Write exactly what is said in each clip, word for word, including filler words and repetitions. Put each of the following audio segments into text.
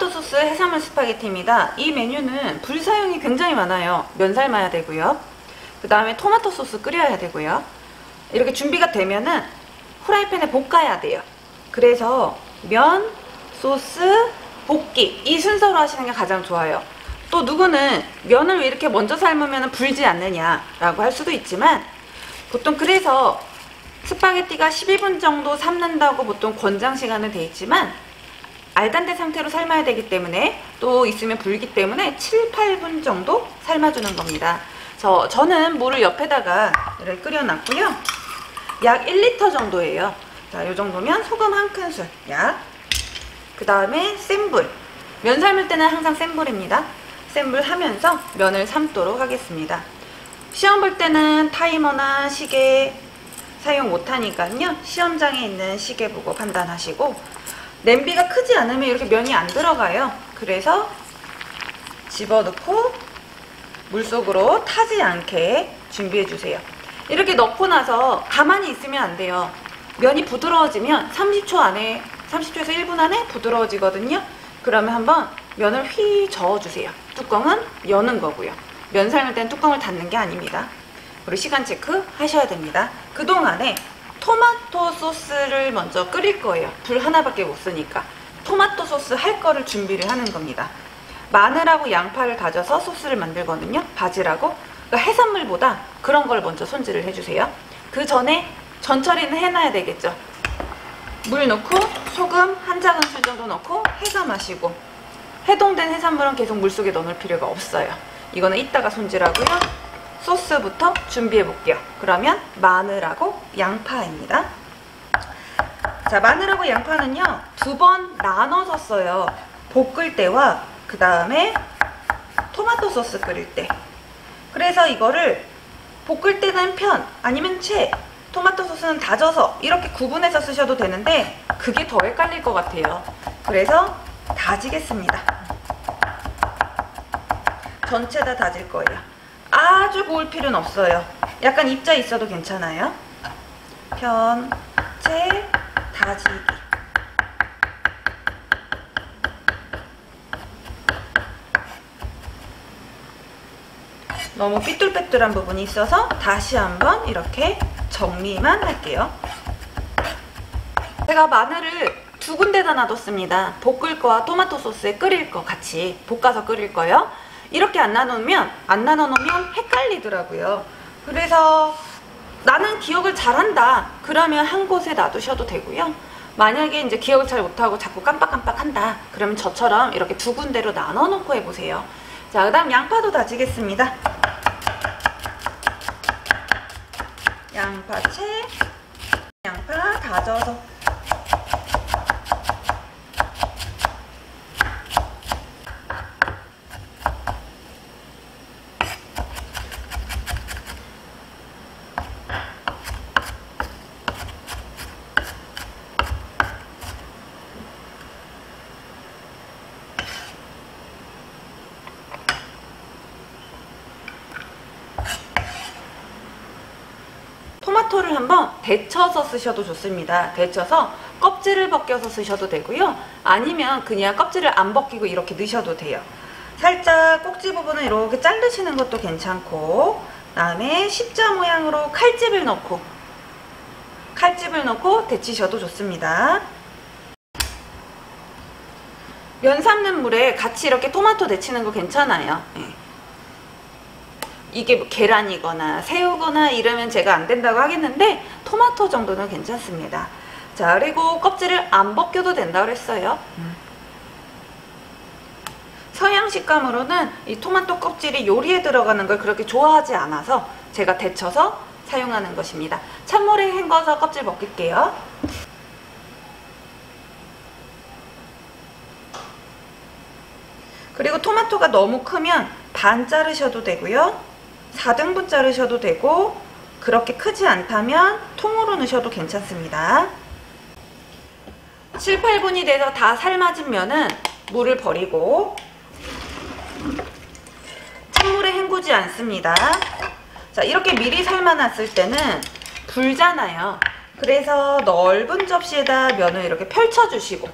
토마토 소스 해산물 스파게티입니다. 이 메뉴는 불 사용이 굉장히 많아요. 면 삶아야 되고요. 그 다음에 토마토 소스 끓여야 되고요. 이렇게 준비가 되면은 후라이팬에 볶아야 돼요. 그래서 면, 소스, 볶기 이 순서로 하시는 게 가장 좋아요. 또 누구는 면을 왜 이렇게 먼저 삶으면 불지 않느냐 라고 할 수도 있지만, 보통 그래서 스파게티가 십이 분 정도 삶는다고 보통 권장 시간은 돼 있지만 알단데 상태로 삶아야 되기 때문에, 또 있으면 불기 때문에 칠, 팔 분 정도 삶아주는 겁니다. 그래서 저는 물을 옆에다가 이렇게 끓여놨고요. 약 일 리터 정도예요. 자, 이 정도면 소금 한 큰술 약. 그 다음에 센불. 면 삶을 때는 항상 센불입니다. 센불 하면서 면을 삶도록 하겠습니다. 시험 볼 때는 타이머나 시계 사용 못하니까요. 시험장에 있는 시계 보고 판단하시고, 냄비가 크지 않으면 이렇게 면이 안 들어가요. 그래서 집어넣고 물속으로 타지 않게 준비해주세요. 이렇게 넣고 나서 가만히 있으면 안 돼요. 면이 부드러워지면 삼십 초 안에, 삼십 초에서 일 분 안에 부드러워지거든요. 그러면 한번 면을 휘 저어주세요. 뚜껑은 여는 거고요. 면 삶을 땐 뚜껑을 닫는 게 아닙니다. 그리고 시간 체크 하셔야 됩니다. 그동안에 토마토 소스를 먼저 끓일 거예요. 불 하나밖에 못 쓰니까. 토마토 소스 할 거를 준비를 하는 겁니다. 마늘하고 양파를 다져서 소스를 만들거든요. 바질하고. 그러니까 해산물보다 그런 걸 먼저 손질을 해주세요. 그 전에 전처리는 해놔야 되겠죠. 물 넣고 소금 한 작은술 정도 넣고 해서 마시고, 해동된 해산물은 계속 물속에 넣을 필요가 없어요. 이거는 이따가 손질하고요. 소스부터 준비해 볼게요. 그러면 마늘하고 양파입니다. 자, 마늘하고 양파는요 두 번 나눠서 써요. 볶을 때와 그 다음에 토마토 소스 끓일 때. 그래서 이거를 볶을 때는 편, 아니면 채, 토마토 소스는 다져서 이렇게 구분해서 쓰셔도 되는데 그게 더 헷갈릴 것 같아요. 그래서 다지겠습니다. 전체 다 다질 거예요. 아주 고울 필요는 없어요. 약간 입자 있어도 괜찮아요. 편, 채, 다지기. 너무 삐뚤빼뚤한 부분이 있어서 다시 한번 이렇게 정리만 할게요. 제가 마늘을 두 군데다 놔뒀습니다. 볶을 거와 토마토 소스에 끓일 거 같이 볶아서 끓일 거예요. 이렇게 안 나누면 안 나눠 놓으면 헷갈리더라고요. 그래서 나는 기억을 잘한다 그러면 한 곳에 놔두셔도 되고요. 만약에 이제 기억을 잘 못하고 자꾸 깜빡깜빡한다 그러면 저처럼 이렇게 두 군데로 나눠 놓고 해보세요. 자, 그 다음 양파도 다지겠습니다. 양파채, 양파 다져서. 토마토를 한번 데쳐서 쓰셔도 좋습니다. 데쳐서 껍질을 벗겨서 쓰셔도 되고요. 아니면 그냥 껍질을 안 벗기고 이렇게 넣으셔도 돼요. 살짝 꼭지 부분은 이렇게 자르시는 것도 괜찮고, 그다음에 십자 모양으로 칼집을 넣고 칼집을 넣고 데치셔도 좋습니다. 면 삶는 물에 같이 이렇게 토마토 데치는 거 괜찮아요. 이게 뭐 계란이거나 새우거나 이러면 제가 안 된다고 하겠는데 토마토 정도는 괜찮습니다. 자, 그리고 껍질을 안 벗겨도 된다고 했어요. 음. 서양 식감으로는 이 토마토 껍질이 요리에 들어가는 걸 그렇게 좋아하지 않아서 제가 데쳐서 사용하는 것입니다. 찬물에 헹궈서 껍질 벗길게요. 그리고 토마토가 너무 크면 반 자르셔도 되고요. 사 등분 자르셔도 되고, 그렇게 크지 않다면 통으로 넣으셔도 괜찮습니다. 칠, 팔 분이 돼서 다 삶아진 면은 물을 버리고 찬물에 헹구지 않습니다. 자, 이렇게 미리 삶아놨을 때는 불잖아요. 그래서 넓은 접시에다 면을 이렇게 펼쳐주시고,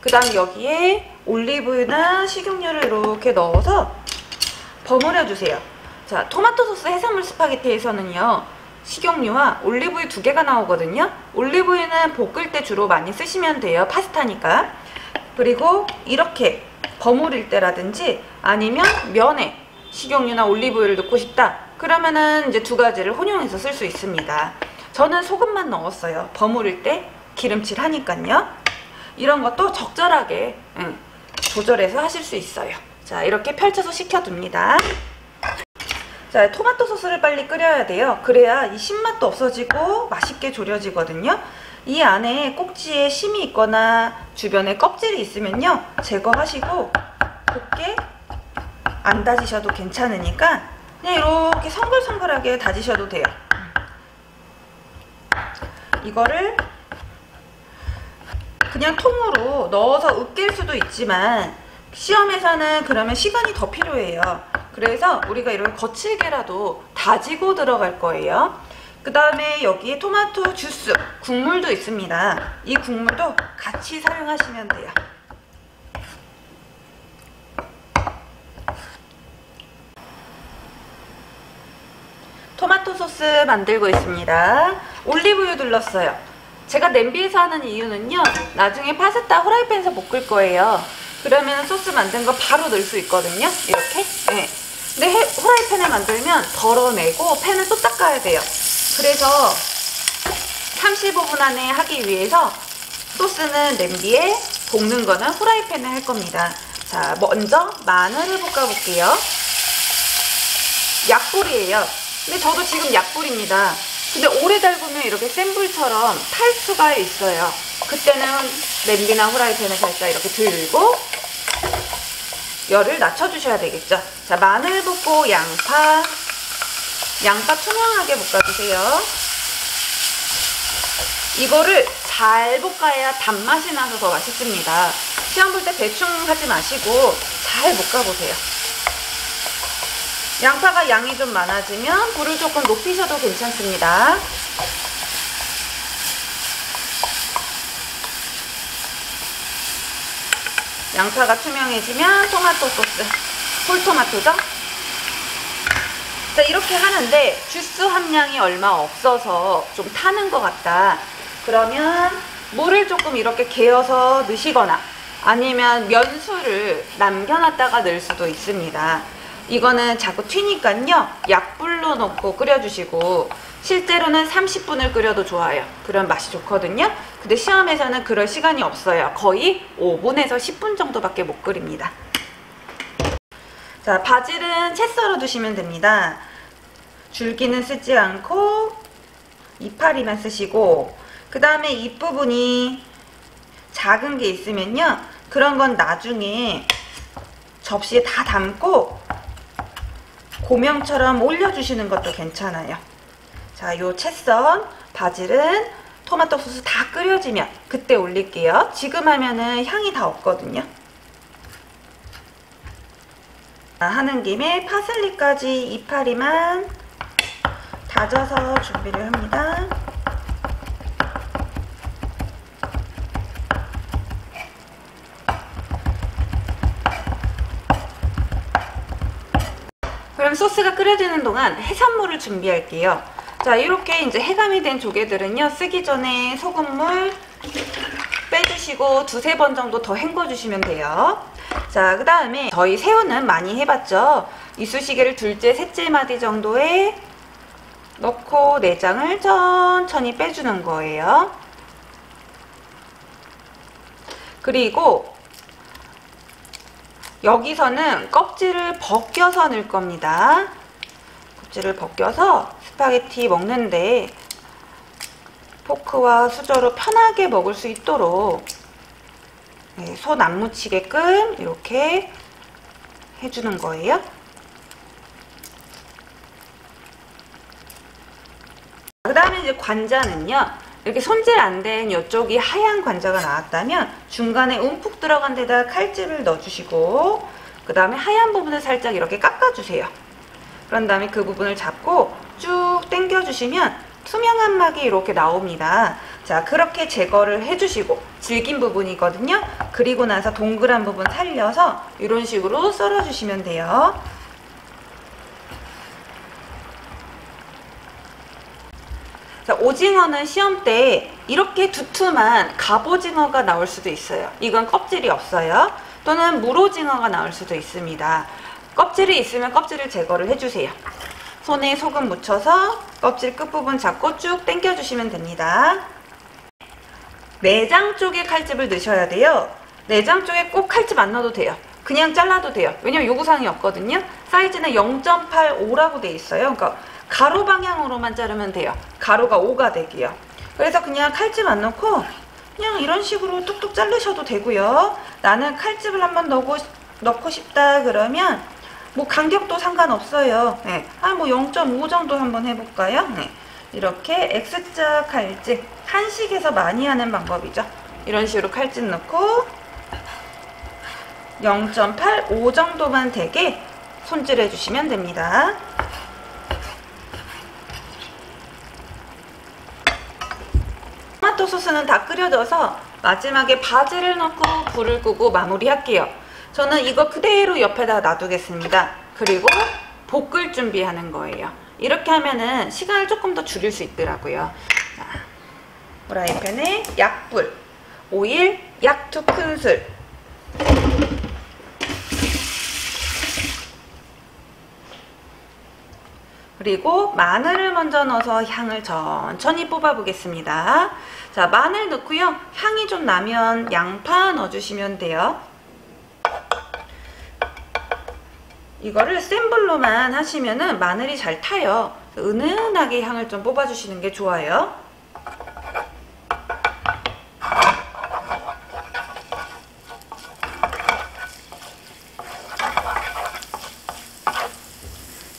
그 다음 여기에 올리브유나 식용유를 이렇게 넣어서 버무려주세요. 자, 토마토 소스 해산물 스파게티에서는요, 식용유와 올리브유 두 개가 나오거든요. 올리브유는 볶을 때 주로 많이 쓰시면 돼요. 파스타니까. 그리고 이렇게 버무릴 때라든지 아니면 면에 식용유나 올리브유를 넣고 싶다 그러면은 이제 두 가지를 혼용해서 쓸 수 있습니다. 저는 소금만 넣었어요. 버무릴 때 기름칠 하니까요. 이런 것도 적절하게 음, 조절해서 하실 수 있어요. 자, 이렇게 펼쳐서 식혀둡니다. 자, 토마토 소스를 빨리 끓여야 돼요. 그래야 이 신맛도 없어지고 맛있게 졸여지거든요. 이 안에 꼭지에 심이 있거나 주변에 껍질이 있으면요, 제거하시고 곱게 안 다지셔도 괜찮으니까 그냥 이렇게 성글성글하게 다지셔도 돼요. 이거를 그냥 통으로 넣어서 으깰 수도 있지만 시험에서는 그러면 시간이 더 필요해요. 그래서 우리가 이렇게 거칠게라도 다지고 들어갈 거예요. 그 다음에 여기에 토마토 주스, 국물도 있습니다. 이 국물도 같이 사용하시면 돼요. 토마토 소스 만들고 있습니다. 올리브유 둘렀어요. 제가 냄비에서 하는 이유는요, 나중에 파스타 후라이팬에서 볶을 거예요. 그러면 소스 만든 거 바로 넣을 수 있거든요. 이렇게. 네. 근데 후라이팬에 만들면 덜어내고 팬을 또 닦아야 돼요. 그래서 삼십오 분 안에 하기 위해서 소스는 냄비에, 볶는 거는 후라이팬에 할 겁니다. 자, 먼저 마늘을 볶아볼게요. 약불이에요. 근데 저도 지금 약불입니다. 근데 오래 달구면 이렇게 센 불처럼 탈 수가 있어요. 그때는 냄비나 후라이팬에 살짝 이렇게 들고 열을 낮춰주셔야 되겠죠. 자, 마늘 볶고 양파, 양파 투명하게 볶아주세요. 이거를 잘 볶아야 단맛이 나서 더 맛있습니다. 시험 볼 때 대충 하지 마시고 잘 볶아보세요. 양파가 양이 좀 많아지면 불을 조금 높이셔도 괜찮습니다. 양파가 투명해지면 토마토 소스, 홀토마토죠? 자, 이렇게 하는데 주스 함량이 얼마 없어서 좀 타는 것 같다 그러면 물을 조금 이렇게 개어서 넣으시거나 아니면 면수를 남겨놨다가 넣을 수도 있습니다. 이거는 자꾸 튀니까요, 약불로 넣고 끓여주시고, 실제로는 삼십 분을 끓여도 좋아요. 그럼 맛이 좋거든요. 근데 시험에서는 그럴 시간이 없어요. 거의 오 분에서 십 분 정도밖에 못 끓입니다. 자, 바질은 채 썰어 두시면 됩니다. 줄기는 쓰지 않고 이파리만 쓰시고, 그 다음에 잎부분이 작은 게 있으면요, 그런 건 나중에 접시에 다 담고 고명처럼 올려주시는 것도 괜찮아요. 자, 요 채썬 바질은 토마토 소스 다 끓여지면 그때 올릴게요. 지금 하면은 향이 다 없거든요. 하는 김에 파슬리까지 이파리만 다져서 준비를 합니다. 그럼 소스가 끓여지는 동안 해산물을 준비할게요. 자, 이렇게 이제 해감이 된 조개들은요, 쓰기 전에 소금물 빼주시고 두세 번 정도 더 헹궈주시면 돼요. 자, 그 다음에 저희 새우는 많이 해봤죠. 이쑤시개를 둘째, 셋째 마디 정도에 넣고 내장을 천천히 빼주는 거예요. 그리고 여기서는 껍질을 벗겨서 넣을 겁니다. 껍질을 벗겨서 스파게티 먹는데 포크와 수저로 편하게 먹을 수 있도록 손 안 묻히게끔 이렇게 해주는 거예요. 그 다음에 이제 관자는요, 이렇게 손질 안 된 이쪽이 하얀 관자가 나왔다면 중간에 움푹 들어간 데다 칼집을 넣어주시고, 그 다음에 하얀 부분을 살짝 이렇게 깎아주세요. 그런 다음에 그 부분을 잡고 쭉 당겨주시면 투명한 막이 이렇게 나옵니다. 자, 그렇게 제거를 해주시고, 질긴 부분이거든요. 그리고 나서 동그란 부분 살려서 이런 식으로 썰어주시면 돼요. 자, 오징어는 시험 때 이렇게 두툼한 갑오징어가 나올 수도 있어요. 이건 껍질이 없어요. 또는 물오징어가 나올 수도 있습니다. 껍질이 있으면 껍질을 제거를 해주세요. 손에 소금 묻혀서 껍질 끝부분 잡고 쭉 당겨주시면 됩니다. 내장 쪽에 칼집을 넣으셔야 돼요. 내장 쪽에 꼭 칼집 안 넣어도 돼요. 그냥 잘라도 돼요. 왜냐면 요구사항이 없거든요. 사이즈는 영 점 팔오라고 돼 있어요. 그러니까 가로 방향으로만 자르면 돼요. 가로가 오가 되고요. 그래서 그냥 칼집 안 넣고 그냥 이런 식으로 뚝뚝 자르셔도 되고요. 나는 칼집을 한번 넣고, 넣고 싶다 그러면 뭐 간격도 상관없어요. 네. 아, 뭐 영 점 오 정도 한번 해볼까요? 네. 이렇게 X자 칼집, 한식에서 많이 하는 방법이죠. 이런 식으로 칼집 넣고 영 점 팔오 정도만 되게 손질해 주시면 됩니다. 토마토 소스는 다 끓여져서 마지막에 바지를 넣고 불을 끄고 마무리할게요. 저는 이거 그대로 옆에다 놔두겠습니다. 그리고 볶을 준비하는 거예요. 이렇게 하면은 시간을 조금 더 줄일 수 있더라고요. 자, 프라이팬에 약불, 오일 약 두 큰술, 그리고 마늘을 먼저 넣어서 향을 천천히 뽑아 보겠습니다. 자, 마늘 넣고요. 향이 좀 나면 양파 넣어주시면 돼요. 이거를 센 불로만 하시면은 마늘이 잘 타요. 은은하게 향을 좀 뽑아주시는 게 좋아요.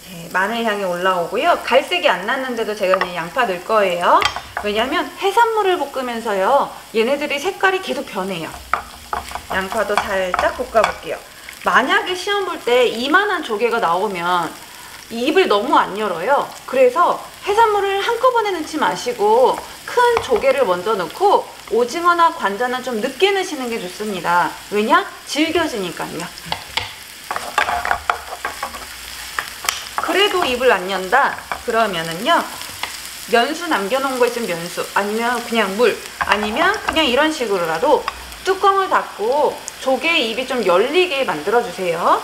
네, 마늘 향이 올라오고요. 갈색이 안 났는데도 제가 그냥 양파 넣을 거예요. 왜냐면 해산물을 볶으면서요, 얘네들이 색깔이 계속 변해요. 양파도 살짝 볶아볼게요. 만약에 시험 볼 때 이만한 조개가 나오면 입을 너무 안 열어요. 그래서 해산물을 한꺼번에 넣지 마시고 큰 조개를 먼저 넣고 오징어나 관자는 좀 늦게 넣으시는 게 좋습니다. 왜냐? 질겨지니까요. 그래도 입을 안 연다 그러면은요, 면수 남겨놓은 거 있으면 면수, 아니면 그냥 물, 아니면 그냥 이런 식으로라도 뚜껑을 닫고 조개의 입이 좀 열리게 만들어주세요.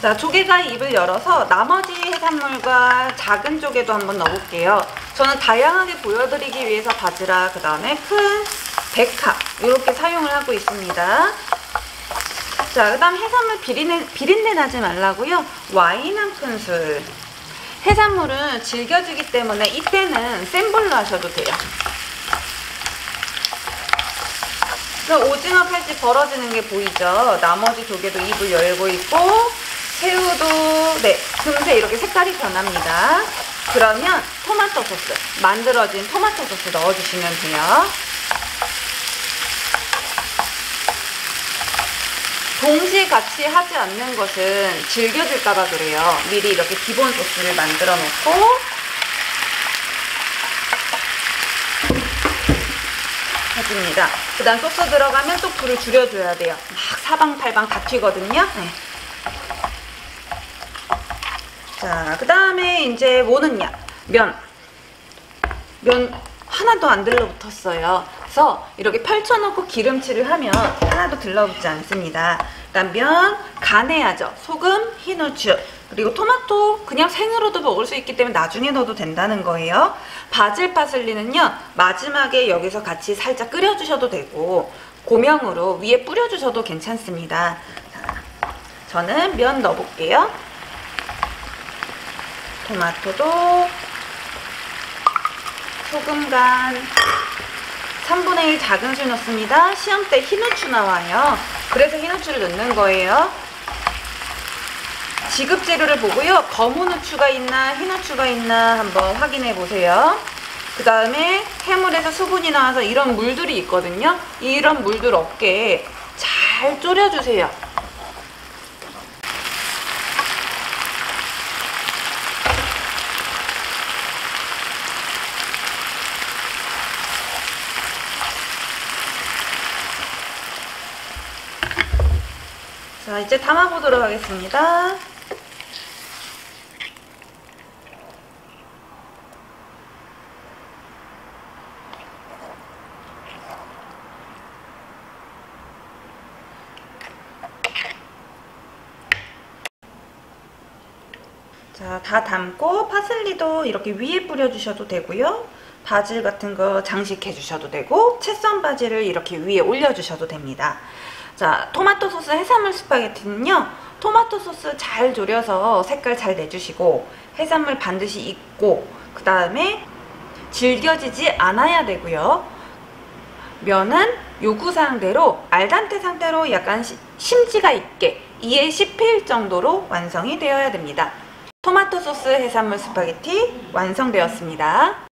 자, 조개가 입을 열어서 나머지 해산물과 작은 조개도 한번 넣어볼게요. 저는 다양하게 보여드리기 위해서 바지락, 그 다음에 큰 백합 이렇게 사용을 하고 있습니다. 자, 그 다음 해산물 비린내, 비린내 나지 말라고요. 와인 한 큰술. 해산물은 질겨지기 때문에 이때는 센 불로 하셔도 돼요. 그럼 오징어 칼집 벌어지는 게 보이죠? 나머지 조개도 입을 열고 있고, 새우도 네, 금세 이렇게 색깔이 변합니다. 그러면 토마토 소스, 만들어진 토마토 소스 넣어주시면 돼요. 동시에 같이 하지 않는 것은 질겨질까봐 그래요. 미리 이렇게 기본 소스를 만들어 놓고, 해줍니다. 그 다음 소스 들어가면 또 불을 줄여줘야 돼요. 막 사방팔방 다 튀거든요. 네. 자, 그 다음에 이제 뭐는요? 면. 면 하나도 안 들러붙었어요. 그래서 이렇게 펼쳐놓고 기름칠을 하면 하나도 들러붙지 않습니다. 일단 면 간해야죠. 소금, 흰 후추, 그리고 토마토 그냥 생으로도 먹을 수 있기 때문에 나중에 넣어도 된다는 거예요. 바질 파슬리는요, 마지막에 여기서 같이 살짝 끓여주셔도 되고 고명으로 위에 뿌려주셔도 괜찮습니다. 자, 저는 면 넣어볼게요. 토마토도 소금 간 삼분의 일 작은술 넣습니다. 시험 때 흰후추 나와요. 그래서 흰후추를 넣는 거예요. 지급 재료를 보고요, 검은 후추가 있나 흰후추가 있나 한번 확인해 보세요. 그 다음에 해물에서 수분이 나와서 이런 물들이 있거든요. 이런 물들 없게 잘 졸여주세요. 자, 이제 담아보도록 하겠습니다. 자, 다 담고 파슬리도 이렇게 위에 뿌려주셔도 되고요. 바질 같은 거 장식해 주셔도 되고 채썬 바질을 이렇게 위에 올려주셔도 됩니다. 자, 토마토 소스 해산물 스파게티는요. 토마토 소스 잘 졸여서 색깔 잘 내주시고 해산물 반드시 익고 그 다음에 질겨지지 않아야 되고요. 면은 요구사항대로 알단테 상태로 약간 심지가 있게 이에 십 회일 정도로 완성이 되어야 됩니다. 토마토 소스 해산물 스파게티 완성되었습니다.